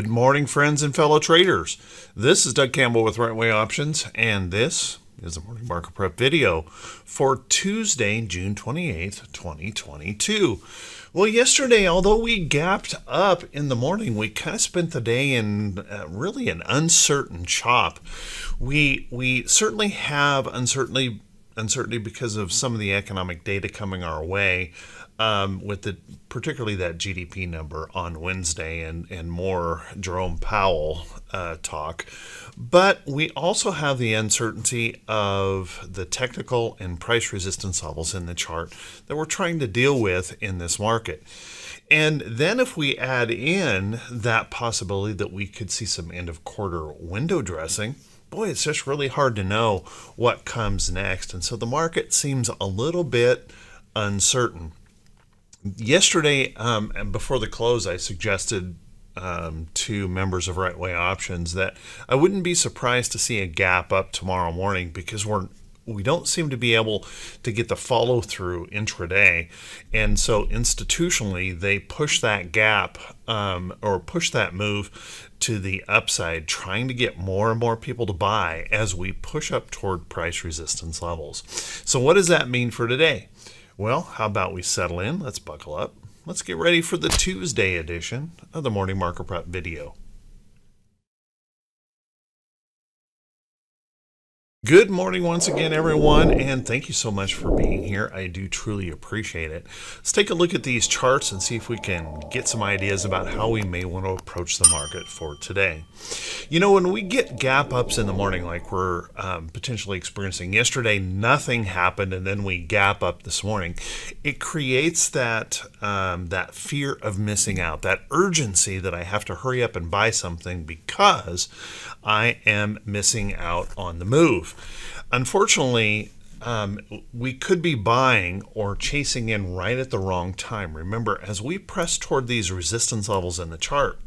Good morning, friends and fellow traders. This is Doug Campbell with Right Way Options, and this is the Morning Market Prep video for Tuesday, June 28th, 2022. Well, yesterday, although we gapped up in the morning, we kind of spent the day in really an uncertain chop. We certainly have uncertainty because of some of the economic data coming our way, with particularly that GDP number on Wednesday and more Jerome Powell talk. But we also have the uncertainty of the technical and price resistance levels in the chart that we're trying to deal with in this market. And then if we add in that possibility that we could see some end of quarter window dressing, boy, it's just really hard to know what comes next. And so the market seems a little bit uncertain. Yesterday, and before the close, I suggested to members of Right Way Options that I wouldn't be surprised to see a gap up tomorrow morning, because we don't seem to be able to get the follow through intraday. And so institutionally, they push that gap or push that move to the upside, trying to get more and more people to buy as we push up toward price resistance levels. So what does that mean for today? Well, how about we settle in? Let's buckle up. Let's get ready for the Tuesday edition of the Morning Market Prep video. Good morning once again, everyone, and thank you so much for being here. I do truly appreciate it. Let's take a look at these charts and see if we can get some ideas about how we may want to approach the market for today. You know, when we get gap ups in the morning like we're potentially experiencing yesterday, nothing happened, and then we gap up this morning. It creates that, that fear of missing out, that urgency that I have to hurry up and buy something because I am missing out on the move. Unfortunately, we could be buying or chasing in right at the wrong time. Remember, as we press toward these resistance levels in the chart,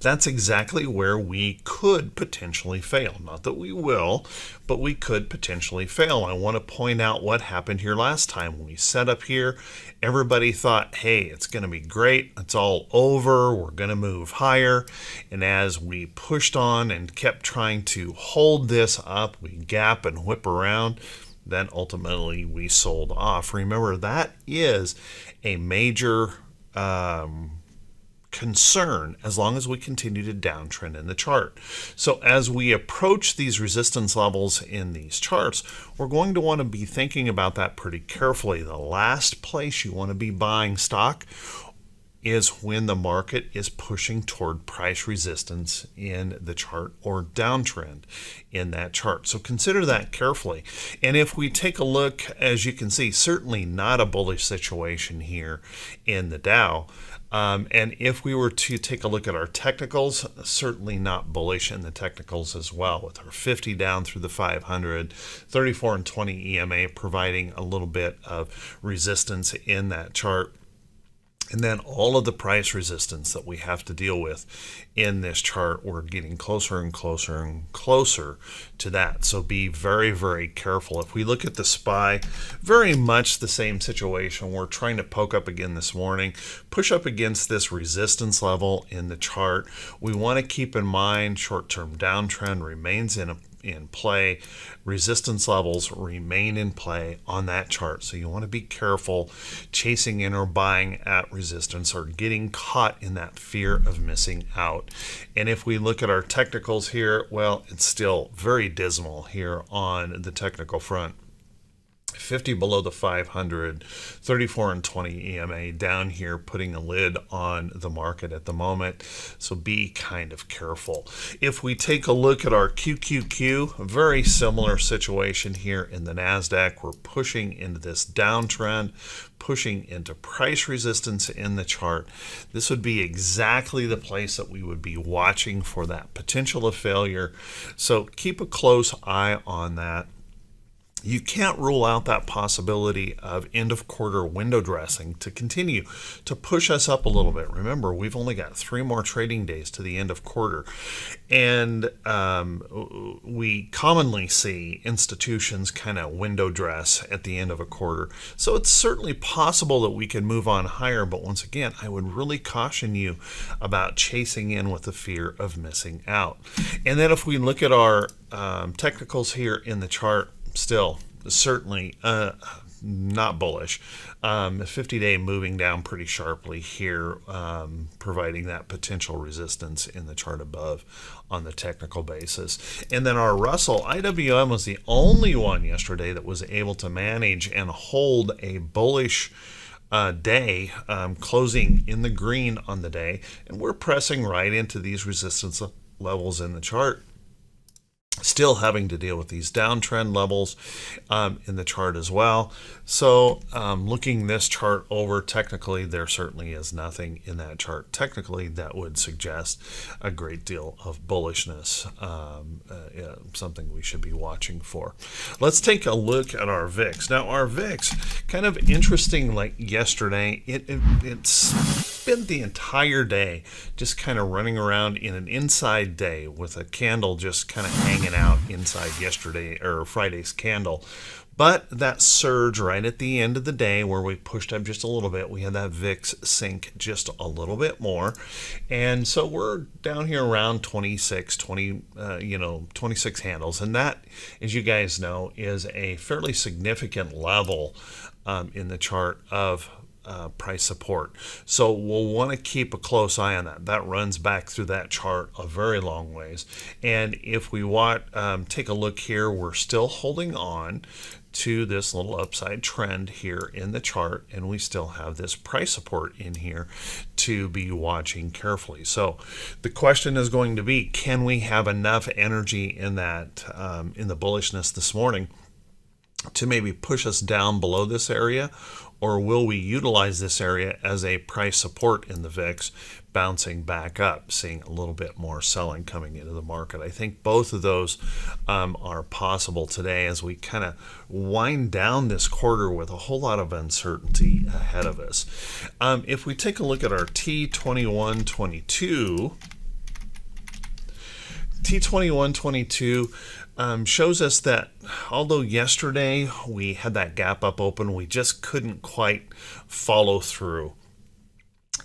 that's exactly where we could potentially fail. Not that we will, but we could potentially fail. I want to point out what happened here last time. When we set up here, everybody thought, hey, it's going to be great. It's all over. We're going to move higher. And as we pushed on and kept trying to hold this up, we gap and whip around. Then ultimately we sold off. Remember, that is a major concern as long as we continue to downtrend in the chart. So as we approach these resistance levels in these charts, we're going to want to be thinking about that pretty carefully. The last place you want to be buying stock is when the market is pushing toward price resistance in the chart or downtrend in that chart. So consider that carefully. And if we take a look, as you can see, certainly not a bullish situation here in the Dow. And if we were to take a look at our technicals, certainly not bullish in the technicals as well, with our 50 down through the 500, 34 and 20 EMA providing a little bit of resistance in that chart. And then all of the price resistance that we have to deal with in this chart, we're getting closer and closer and closer to that. So be very, very careful. If we look at the SPY, very much the same situation. We're trying to poke up again this morning, push up against this resistance level in the chart. We want to keep in mind short-term downtrend remains in play, resistance levels remain in play on that chart. So you want to be careful chasing in or buying at resistance or getting caught in that fear of missing out. And if we look at our technicals here, well, it's still very dismal here on the technical front. 50 below the 500, 34 and 20 EMA down here, putting a lid on the market at the moment. So be kind of careful. If we take a look at our QQQ, a very similar situation here in the NASDAQ. We're pushing into this downtrend, pushing into price resistance in the chart. This would be exactly the place that we would be watching for that potential of failure. So keep a close eye on that. you can't rule out that possibility of end of quarter window dressing to continue to push us up a little bit. Remember, we've only got 3 more trading days to the end of quarter. And we commonly see institutions kind of window dress at the end of a quarter. So it's certainly possible that we could move on higher. But once again, I would really caution you about chasing in with the fear of missing out. And then if we look at our technicals here in the chart, still certainly not bullish. 50-day moving down pretty sharply here, providing that potential resistance in the chart above on the technical basis. And then our Russell, IWM was the only one yesterday that was able to manage and hold a bullish day, closing in the green on the day. And we're pressing right into these resistance levels in the chart. Still having to deal with these downtrend levels in the chart as well. So looking this chart over technically, there certainly is nothing in that chart technically that would suggest a great deal of bullishness, something we should be watching for. Let's take a look at our VIX. Now our VIX, kind of interesting, like yesterday, it's spent the entire day just kind of running around in an inside day with a candle just kind of hanging out inside yesterday or Friday's candle. But that surge right at the end of the day where we pushed up just a little bit, we had that VIX sink just a little bit more. And so we're down here around 26 handles. And that, as you guys know, is a fairly significant level in the chart of price support. So we'll want to keep a close eye on that. That runs back through that chart a very long ways. And if we want, take a look here, we're still holding on to this little upside trend here in the chart, and we still have this price support in here to be watching carefully. So the question is going to be, can we have enough energy in that in the bullishness this morning to maybe push us down below this area? Or will we utilize this area as a price support in the VIX, bouncing back up, seeing a little bit more selling coming into the market? I think both of those are possible today as we kind of wind down this quarter with a whole lot of uncertainty ahead of us. If we take a look at our T2122 shows us that although yesterday we had that gap up open, we just couldn't quite follow through.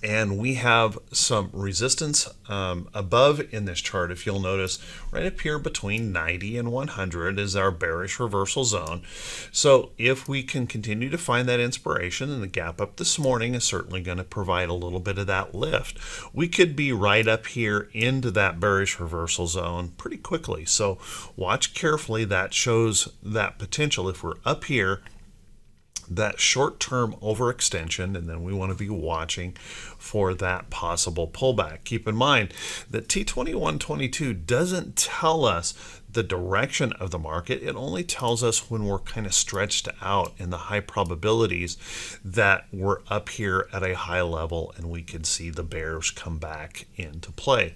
And we have some resistance above in this chart. If you'll notice, right up here between 90 and 100 is our bearish reversal zone. So if we can continue to find that inspiration, and the gap up this morning is certainly going to provide a little bit of that lift, we could be right up here into that bearish reversal zone pretty quickly. So watch carefully. That shows that potential. If we're up here, that short-term overextension, and then we want to be watching for that possible pullback. Keep in mind that T2122 doesn't tell us the direction of the market. It only tells us when we're kind of stretched out in the high probabilities that we're up here at a high level and we could see the bears come back into play.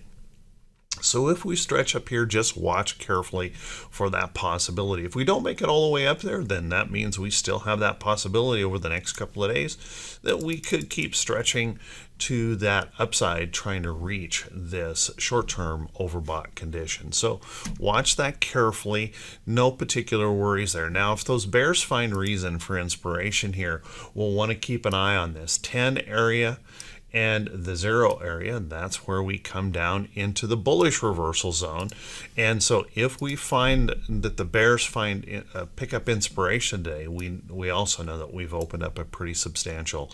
So if we stretch up here, just watch carefully for that possibility. If we don't make it all the way up there, then that means we still have that possibility over the next couple of days that we could keep stretching to that upside, trying to reach this short-term overbought condition. So watch that carefully. No particular worries there. Now, if those bears find reason for inspiration here, we'll want to keep an eye on this 10 area and the 0 area. That's where we come down into the bullish reversal zone. And so if we find that the bears pick up inspiration today, we also know that we've opened up a pretty substantial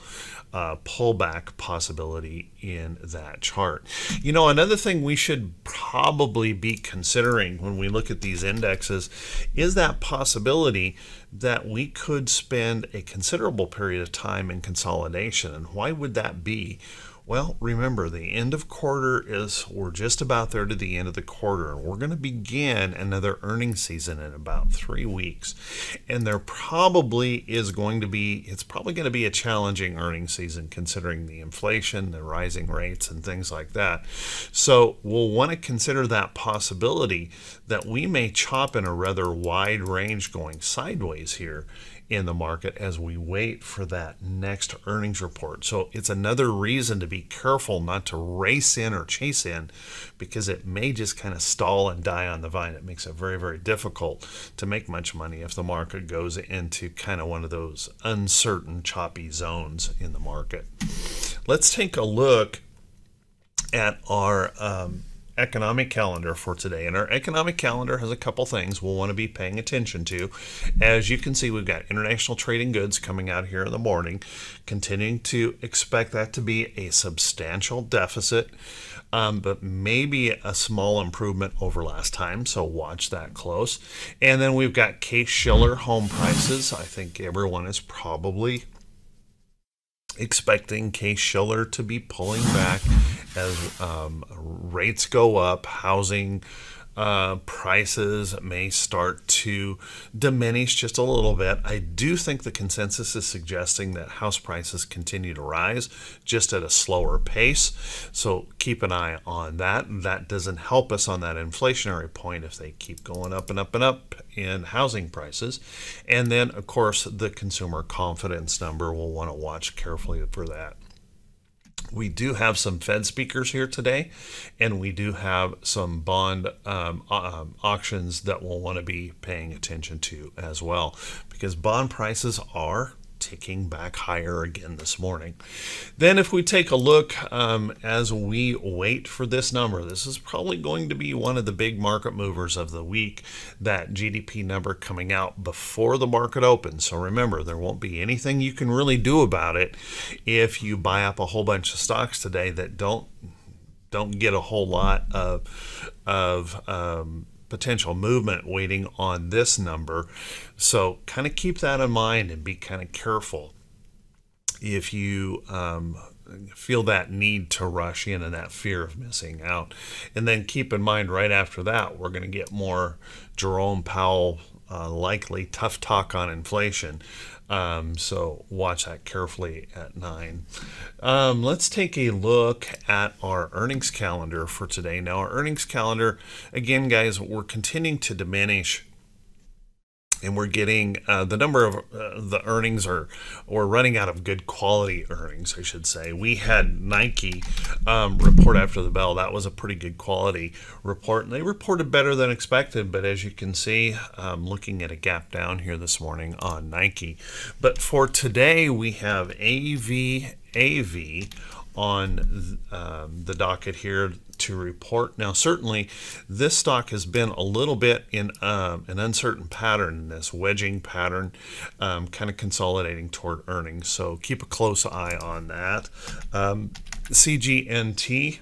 pullback possibility in that chart. You know, another thing we should probably be considering when we look at these indexes is that possibility that we could spend a considerable period of time in consolidation. And why would that be? Well, remember, the end of quarter is, we're just about there to the end of the quarter, and we're going to begin another earnings season in about 3 weeks. And there probably is going to be, it's probably going to be a challenging earnings season considering the inflation, the rising rates, and things like that. So we'll want to consider that possibility that we may chop in a rather wide range going sideways here in the market as we wait for that next earnings report. So it's another reason to be careful not to race in or chase in, because it may just kind of stall and die on the vine. It makes it very, very difficult to make much money if the market goes into kind of one of those uncertain, choppy zones in the market. Let's take a look at our economic calendar for today, and our economic calendar has a couple things we'll want to be paying attention to. As you can see, we've got international trading goods coming out here in the morning, continuing to expect that to be a substantial deficit, but maybe a small improvement over last time, so watch that close. And then we've got Case-Shiller home prices. I think everyone is probably expecting Case-Shiller to be pulling back as rates go up. Housing prices may start to diminish just a little bit. I do think the consensus is suggesting that house prices continue to rise, just at a slower pace. So keep an eye on that. That doesn't help us on that inflationary point if they keep going up and up and up in housing prices. And then, of course, the consumer confidence number, we'll want to watch carefully for that. We do have some Fed speakers here today, and we do have some bond auctions that we'll want to be paying attention to as well, because bond prices are ticking back higher again this morning. Then if we take a look as we wait for this number, this is probably going to be one of the big market movers of the week, that GDP number coming out before the market opens. So remember, there won't be anything you can really do about it if you buy up a whole bunch of stocks today that don't get a whole lot of potential movement waiting on this number. So kind of keep that in mind and be kind of careful if you feel that need to rush in and that fear of missing out. And then keep in mind, right after that, we're going to get more Jerome Powell likely tough talk on inflation. So watch that carefully at 9. Let's take a look at our earnings calendar for today. Now, our earnings calendar, again, guys, we're continuing to diminish, and we're getting the number of the earnings are, or running out of good quality earnings, I should say. We had Nike report after the bell. That was a pretty good quality report, and they reported better than expected. But as you can see, looking at a gap down here this morning on Nike. But for today, we have AVAV on the docket here to report. Now, certainly this stock has been a little bit in an uncertain pattern, this wedging pattern, kind of consolidating toward earnings. So keep a close eye on that. CGNT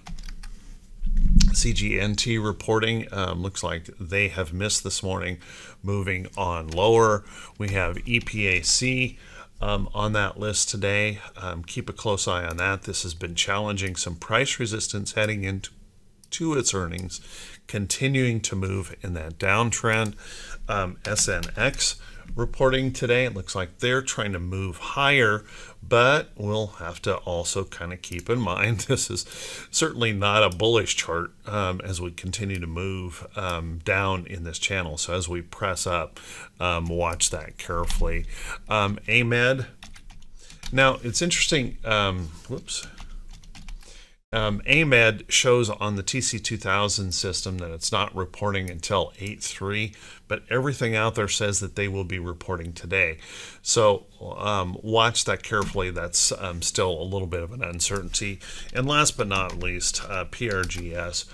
reporting looks like they have missed this morning, moving on lower. We have EPAC on that list today. Keep a close eye on that. This has been challenging some price resistance heading into its earnings, continuing to move in that downtrend. SNX reporting today. It looks like they're trying to move higher, but we'll have to also kind of keep in mind this is certainly not a bullish chart as we continue to move down in this channel. So as we press up, watch that carefully. AMED. Now, it's interesting. AMED shows on the TC2000 system that it's not reporting until 8/3, but everything out there says that they will be reporting today. So watch that carefully. That's still a little bit of an uncertainty. And last but not least, PRGS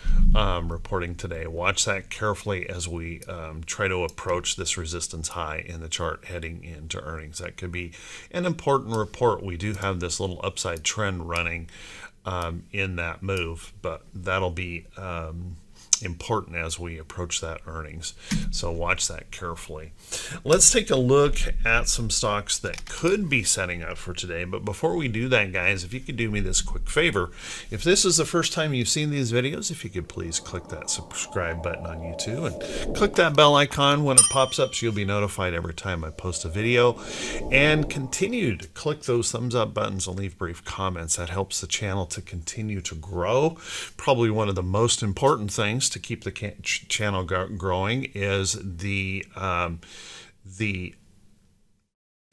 reporting today. Watch that carefully as we try to approach this resistance high in the chart heading into earnings. That could be an important report. We do have this little upside trend running in that move, but that'll be important as we approach that earnings. So watch that carefully. Let's take a look at some stocks that could be setting up for today. But before we do that, guys, if you could do me this quick favor, if this is the first time you've seen these videos, if you could please click that subscribe button on YouTube and click that bell icon when it pops up so you'll be notified every time I post a video. And continue to click those thumbs up buttons and leave brief comments. That helps the channel to continue to grow. Probably one of the most important things to keep the channel growing is the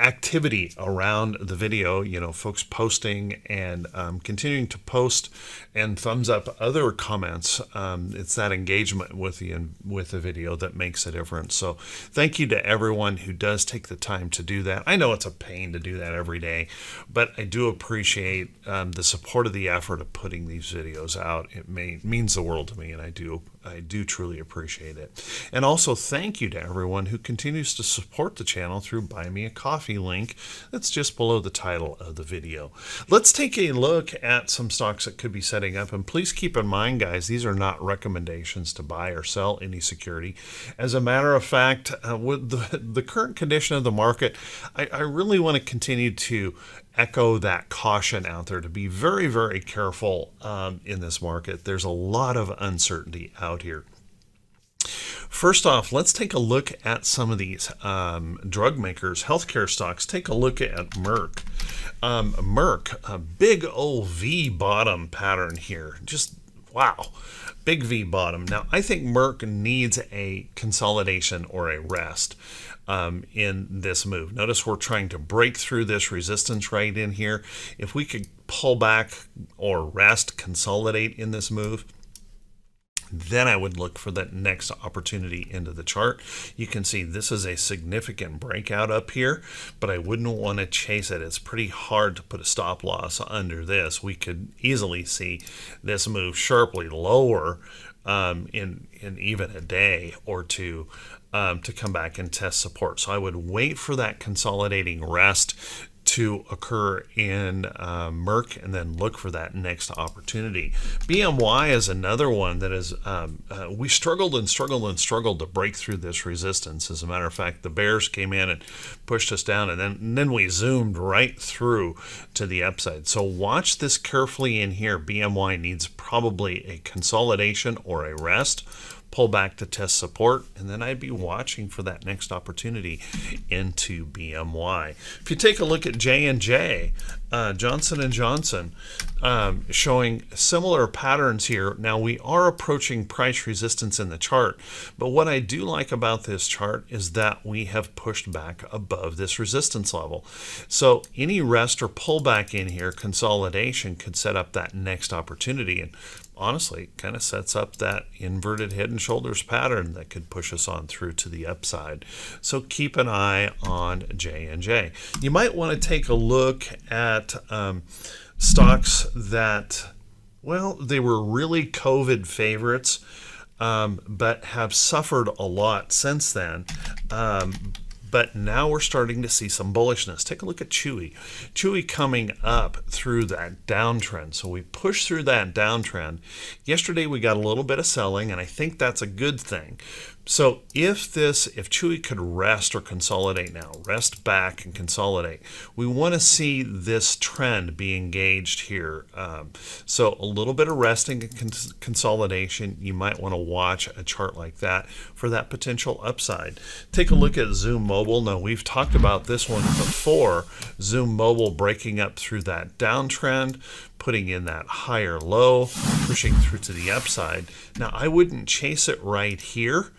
activity around the video, you know, folks posting and continuing to post and thumbs up other comments. It's that engagement with the video that makes a difference. So thank you to everyone who does take the time to do that. I know it's a pain to do that every day, but I do appreciate the support of the effort of putting these videos out. It means the world to me, and I do truly appreciate it. And also thank you to everyone who continues to support the channel through Buy Me a Coffee link that's just below the title of the video. Let's take a look at some stocks that could be setting up. And please keep in mind, guys, these are not recommendations to buy or sell any security. As a matter of fact, with the current condition of the market, I really want to continue to echo that caution out there to be very, very careful in this market. There's a lot of uncertainty out here. First off, let's take a look at some of these drug makers, healthcare stocks. Take a look at Merck. Merck, a big old V bottom pattern here. Just wow. Big V bottom. Now, I think Merck needs a consolidation or a rest in this move. Notice we're trying to break through this resistance right in here. If we could pull back or rest, consolidate in this move, then I would look for that next opportunity into the chart. You can see this is a significant breakout up here, but I wouldn't want to chase it. It's pretty hard to put a stop loss under this. We could easily see this move sharply lower in even a day or two to come back and test support. So I would wait for that consolidating rest to occur in Merck and then look for that next opportunity. BMY is another one that is, we struggled to break through this resistance. As a matter of fact, the bears came in and pushed us down, and then we zoomed right through to the upside. So watch this carefully in here. BMY needs probably a consolidation or a rest, pull back to test support, and then I'd be watching for that next opportunity into BMY. If you take a look at J&J, Johnson & Johnson, showing similar patterns here. Now, we are approaching price resistance in the chart, but what I do like about this chart is that we have pushed back above this resistance level. So any rest or pullback in here, consolidation, could set up that next opportunity. And honestly, it kind of sets up that inverted head and shoulders pattern that could push us on through to the upside. So keep an eye on J&J. You might want to take a look at stocks that, well, they were really COVID favorites, but have suffered a lot since then. But now we're starting to see some bullishness. Take a look at Chewy. Chewy coming up through that downtrend. So we pushed through that downtrend. Yesterday we got a little bit of selling, and I think that's a good thing. So if Chewy could rest or consolidate now, rest back and consolidate, we want to see this trend be engaged here. So a little bit of resting and consolidation, you might want to watch a chart like that for that potential upside. Take a look at Zoom Mobile. Now, we've talked about this one before. Zoom Mobile breaking up through that downtrend, putting in that higher low, pushing through to the upside. Now, I wouldn't chase it right here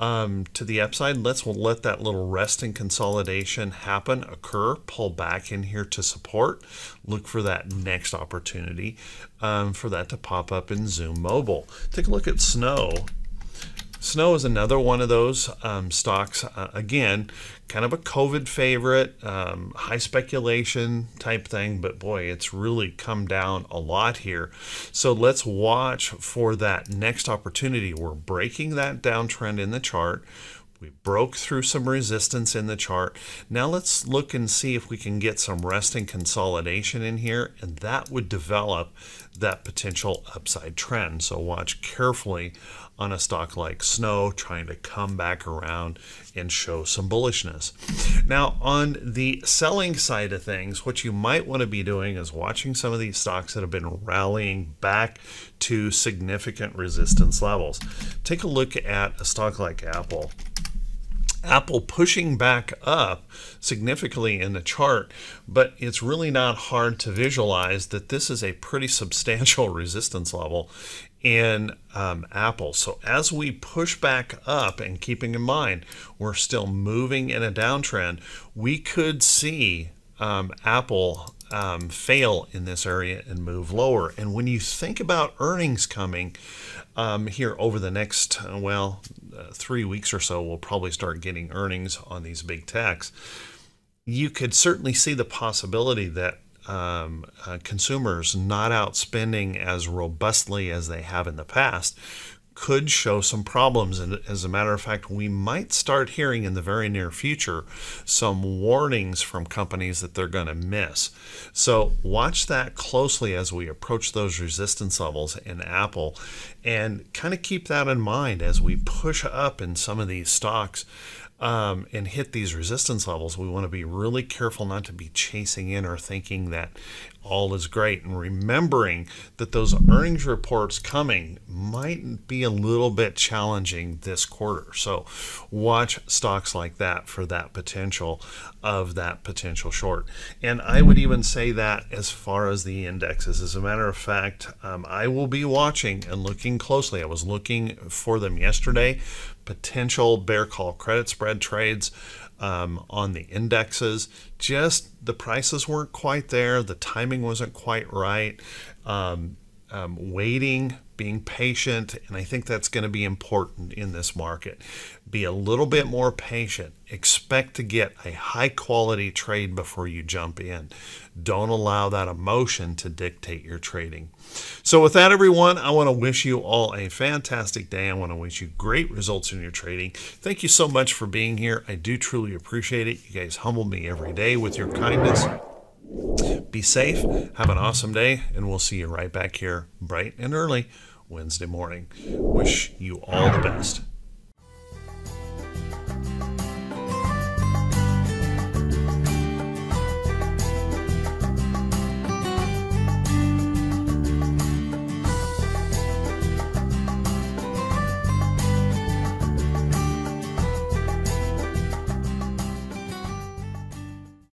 to the upside. Let's let that little rest and consolidation happen, occur, pull back in here to support, look for that next opportunity for that to pop up in Zoom Mobile. Take a look at Snow. Snow is another one of those stocks, again, kind of a COVID favorite, high speculation type thing, but boy, it's really come down a lot here. So let's watch for that next opportunity. We're breaking that downtrend in the chart, We broke through some resistance in the chart. Now let's look and see if we can get some rest and consolidation in here, and that would develop that potential upside trend. So watch carefully on a stock like Snow trying to come back around and show some bullishness. Now on the selling side of things, what you might want to be doing is watching some of these stocks that have been rallying back to significant resistance levels. Take a look at a stock like Apple. Apple pushing back up significantly in the chart, but it's really not hard to visualize that this is a pretty substantial resistance level in Apple. So as we push back up, and keeping in mind we're still moving in a downtrend, we could see Apple fail in this area and move lower. And when you think about earnings coming here over the next, 3 weeks or so, we'll probably start getting earnings on these big techs. You could certainly see the possibility that consumers not outspending as robustly as they have in the past could show some problems. And as a matter of fact, we might start hearing in the very near future some warnings from companies that they're going to miss. So watch that closely as we approach those resistance levels in Apple, and kind of keep that in mind as we push up in some of these stocks and hit these resistance levels. We want to be really careful not to be chasing in or thinking that all is great, and remembering that those earnings reports coming might be a little bit challenging this quarter. So watch stocks like that for that potential of that potential short. And I would even say that as far as the indexes, as a matter of fact, I will be watching and looking closely. I was looking for them yesterday, potential bear call credit spread trades on the indexes. Just the prices weren't quite there, the timing wasn't quite right, waiting, being patient, and I think that's going to be important in this market. Be a little bit more patient. Expect to get a high quality trade before you jump in. Don't allow that emotion to dictate your trading. So with that, everyone, I want to wish you all a fantastic day. I want to wish you great results in your trading. Thank you so much for being here. I do truly appreciate it. You guys humble me every day with your kindness. Be safe, have an awesome day, and we'll see you right back here bright and early Wednesday morning. Wish you all the best.